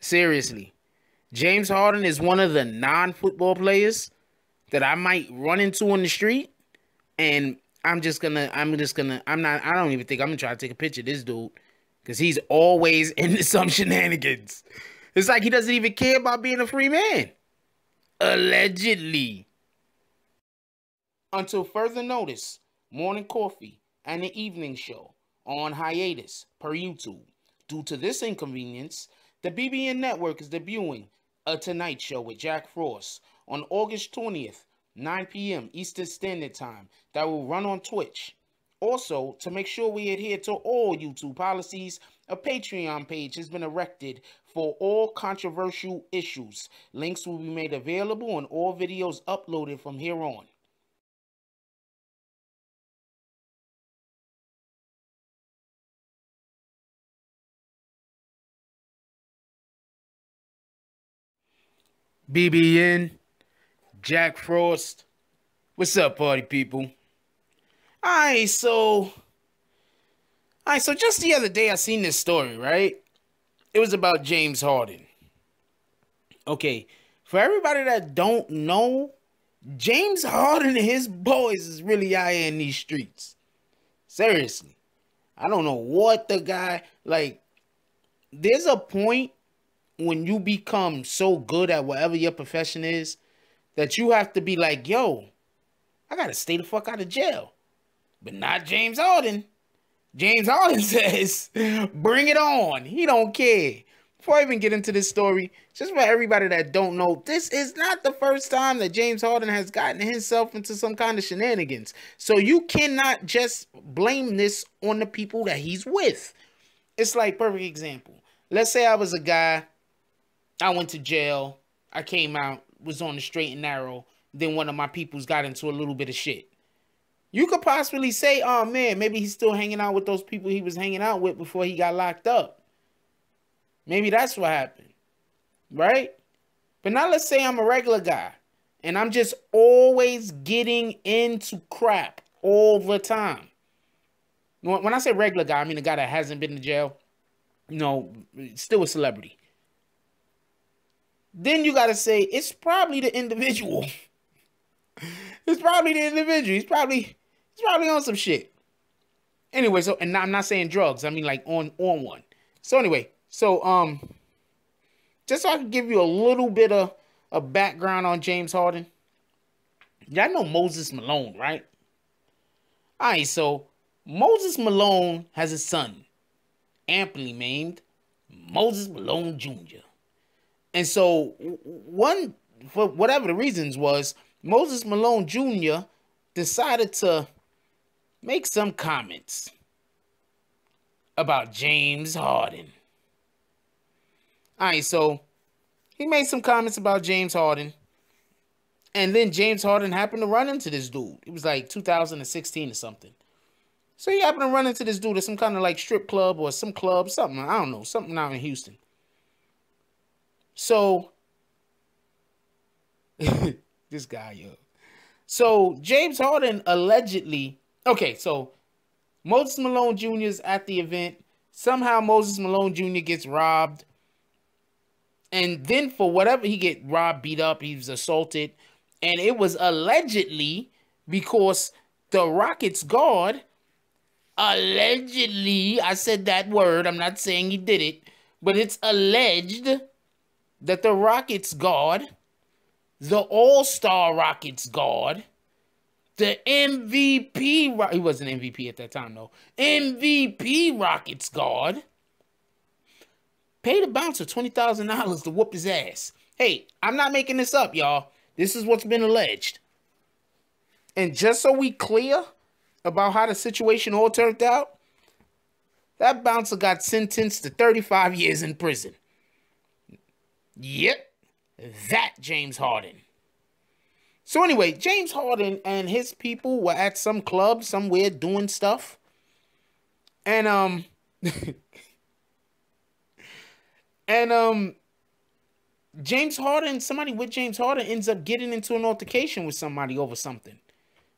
Seriously. James Harden is one of the non-football players that I might run into on the street, and I don't even think I'm gonna try to take a picture of this dude, because he's always into some shenanigans. It's like he doesn't even care about being a free man. Allegedly. Until further notice, Morning Coffee and the Evening Show are on hiatus per YouTube. Due to this inconvenience, the BBN Network is debuting A Tonight Show with Jack Frost on August 20th, 9 p.m. Eastern Standard Time, that will run on Twitch. Also, to make sure we adhere to all YouTube policies, a Patreon page has been erected for all controversial issues. Links will be made available on all videos uploaded from here on. BBN, Jack Frost. What's up, party people? Alright, so just the other day I seen this story, right? It was about James Harden. Okay, for everybody that don't know, James Harden and his boys is really out here in these streets. Seriously. I don't know what the guy, like, there's a point when you become so good at whatever your profession is that you have to be like, yo, I gotta stay the fuck out of jail. But not James Harden. James Harden says, bring it on. He don't care. Before I even get into this story, just for everybody that don't know, this is not the first time that James Harden has gotten himself into some kind of shenanigans. So you cannot just blame this on the people that he's with. It's like, perfect example. Let's say I was a guy. I went to jail, I came out, was on the straight and narrow, then one of my peoples got into a little bit of shit. You could possibly say, oh man, maybe he's still hanging out with those people he was hanging out with before he got locked up. Maybe that's what happened, right? But now let's say I'm a regular guy, and I'm just always getting into crap all the time. When I say regular guy, I mean a guy that hasn't been to jail, you know, still a celebrity. Then you got to say, it's probably the individual. It's probably the individual. He's probably on some shit. Anyway, so, and I'm not saying drugs. I mean, like, on one. So, anyway, so, just so I can give you a little bit of a background on James Harden. Y'all know Moses Malone, right? All right, so, Moses Malone has a son, amply named Moses Malone Jr., and so, one, for whatever the reasons was, Moses Malone Jr. decided to make some comments about James Harden. All right, so he made some comments about James Harden. And then James Harden happened to run into this dude. It was like 2016 or something. So he happened to run into this dude at some kind of like strip club or some club, something, I don't know, something out in Houston. So, this guy, yo. So, James Harden allegedly, okay, so, Moses Malone Jr. is at the event. Somehow, Moses Malone Jr. gets robbed. And then, for whatever, he get robbed, beat up, he was assaulted. And it was allegedly because the Rockets guard, allegedly, I said that word, I'm not saying he did it, but it's alleged that the Rockets guard, the all-star Rockets guard, the MVP, he wasn't MVP at that time though, MVP Rockets guard, paid a bouncer $20,000 to whoop his ass. Hey, I'm not making this up, y'all. This is what's been alleged. And just so we clear about how the situation all turned out, that bouncer got sentenced to 35 years in prison. Yep, that James Harden. So anyway, James Harden and his people were at some club somewhere doing stuff. And, James Harden, somebody with James Harden ends up getting into an altercation with somebody over something.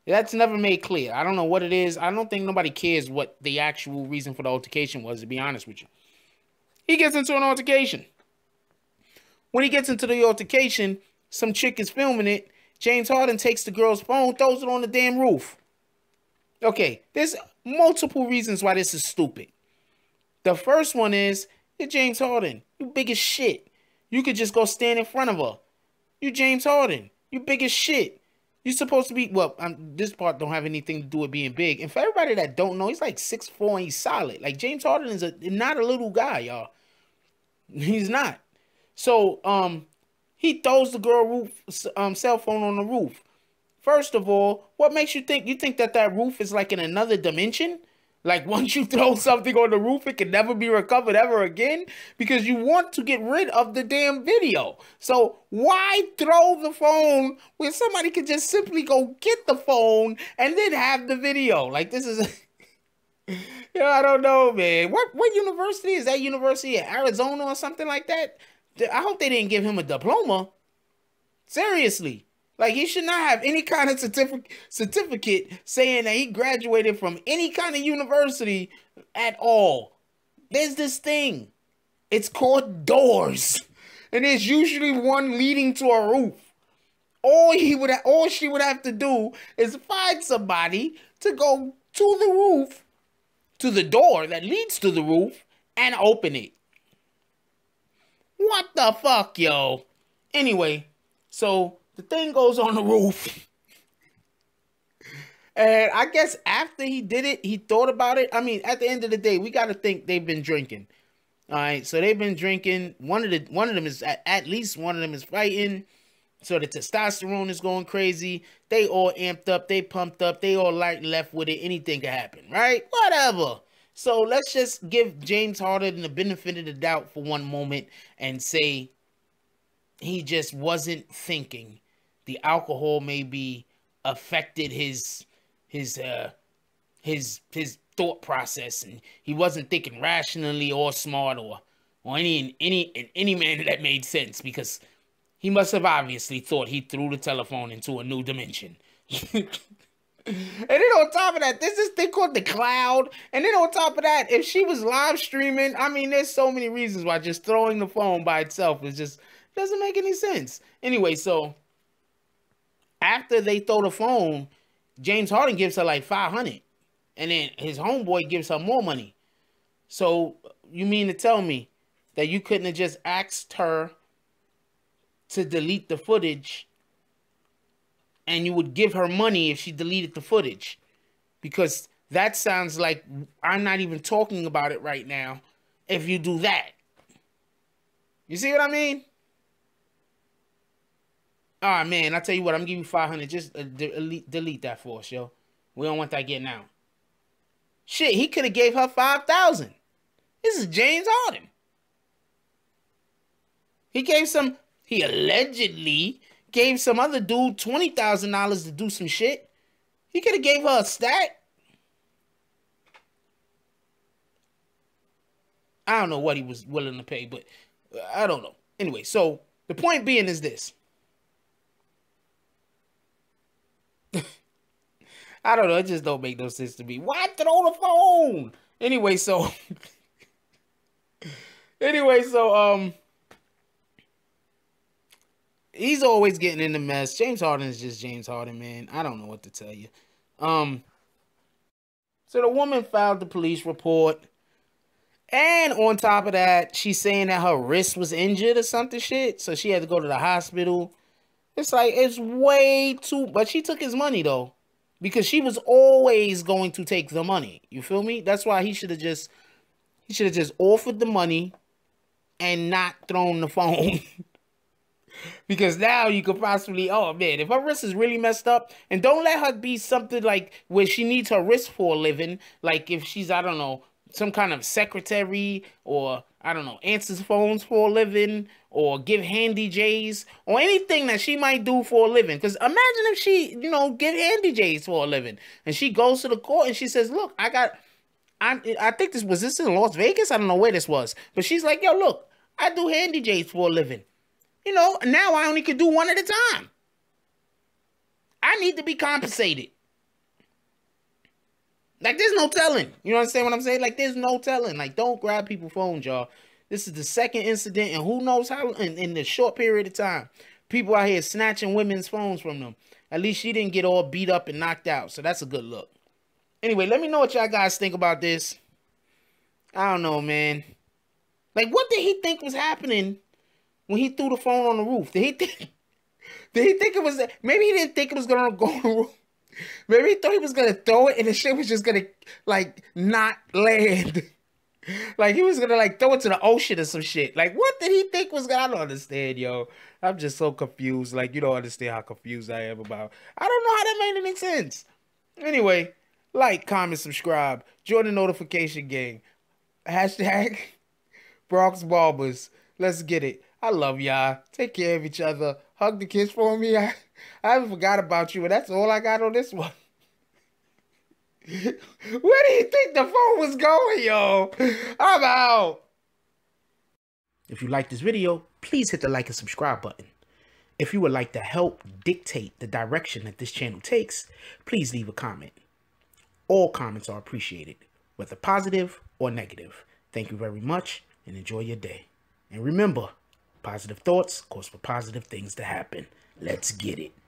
That's never made clear. I don't know what it is. I don't think nobody cares what the actual reason for the altercation was, to be honest with you. He gets into an altercation. When he gets into the altercation, some chick is filming it. James Harden takes the girl's phone, throws it on the damn roof. Okay, there's multiple reasons why this is stupid. The first one is, you're James Harden. You big as shit. You could just go stand in front of her. You James Harden. You big as shit. You're supposed to be, well, this part don't have anything to do with being big. And for everybody that don't know, he's like 6'4" and he's solid. Like, James Harden is not a little guy, y'all. He's not. So, he throws the girl's cell phone on the roof. First of all, what makes you think that that roof is like in another dimension? Like, once you throw something on the roof, it can never be recovered ever again, because you want to get rid of the damn video. So why throw the phone when somebody could just simply go get the phone and then have the video? Like, this is, yeah, I don't know, man. What university is that? University of Arizona or something like that? I hope they didn't give him a diploma. Seriously. Like, he should not have any kind of certificate saying that he graduated from any kind of university at all. There's this thing. It's called doors. And there's usually one leading to a roof. All she would have to do is find somebody to go to the roof, to the door that leads to the roof, and open it. What the fuck, yo? Anyway, so the thing goes on the roof. And I guess after he did it, he thought about it. I mean, at the end of the day, we got to think they've been drinking. All right, so they've been drinking. One of them is, at least one of them is fighting. So the testosterone is going crazy. They all amped up. They pumped up. They all light and left with it. Anything could happen, right? Whatever. So let's just give James Harden the benefit of the doubt for one moment and say he just wasn't thinking. The alcohol maybe affected his thought process, and he wasn't thinking rationally or smart or in any manner that made sense, because he must have obviously thought he threw the telephone into a new dimension. And then on top of that, there's this thing called the cloud. And then on top of that, if she was live streaming, I mean, there's so many reasons why just throwing the phone by itself is just doesn't make any sense. Anyway, so after they throw the phone, James Harden gives her like 500, and then his homeboy gives her more money. So you mean to tell me that you couldn't have just asked her to delete the footage, and you would give her money if she deleted the footage? Because that sounds like I'm not even talking about it right now if you do that. You see what I mean? All right, man, I'll tell you what, I'm going to give you 500. Just delete that for us, yo. We don't want that getting out. Shit, he could have gave her 5,000. This is James Harden. He allegedly gave some other dude $20,000 to do some shit. He could have gave her a stat. I don't know what he was willing to pay, but I don't know. Anyway, so the point being is this. I don't know. It just don't make no sense to me. Why throw the phone? Anyway, so he's always getting in the mess. James Harden is just James Harden, man. I don't know what to tell you. So the woman filed the police report, and on top of that, she's saying that her wrist was injured or something shit, so she had to go to the hospital. It's like, it's way too, but she took his money though, because she was always going to take the money. You feel me? That's why he should have just offered the money and not thrown the phone. Because now you could possibly, oh man, if her wrist is really messed up, and don't let her be something like where she needs her wrist for a living. Like if she's, I don't know, some kind of secretary, or I don't know, answers phones for a living, or give handy J's, or anything that she might do for a living. Because imagine if she, you know, give handy J's for a living, and she goes to the court and she says, look, I think this was in Las Vegas? I don't know where this was. But she's like, yo, look, I do handy J's for a living. You know, now I only could do one at a time. I need to be compensated. Like, there's no telling. You understand what I'm saying? Like, there's no telling. Like, don't grab people's phones, y'all. This is the second incident, and who knows how in the short period of time. People out here snatching women's phones from them. At least she didn't get all beat up and knocked out, so that's a good look. Anyway, let me know what y'all guys think about this. I don't know, man. Like, what did he think was happening when he threw the phone on the roof? Did he think it was... Maybe he didn't think it was going to go on the roof. Maybe he thought he was going to throw it and the shit was just going to, like, not land. Like, he was going to, like, throw it to the ocean or some shit. Like, what did he think was going to... I don't understand, yo. I'm just so confused. Like, you don't understand how confused I am about... I don't know how that made any sense. Anyway, like, comment, subscribe. Join the notification gang. # Bronx Barbers. Let's get it. I love y'all. Take care of each other. Hug the kids for me. I haven't forgot about you, and that's all I got on this one. Where do you think the phone was going, yo? I'm out. If you like this video, please hit the like and subscribe button. If you would like to help dictate the direction that this channel takes, please leave a comment. All comments are appreciated, whether positive or negative. Thank you very much, and enjoy your day. And remember, positive thoughts cause for positive things to happen. Let's get it.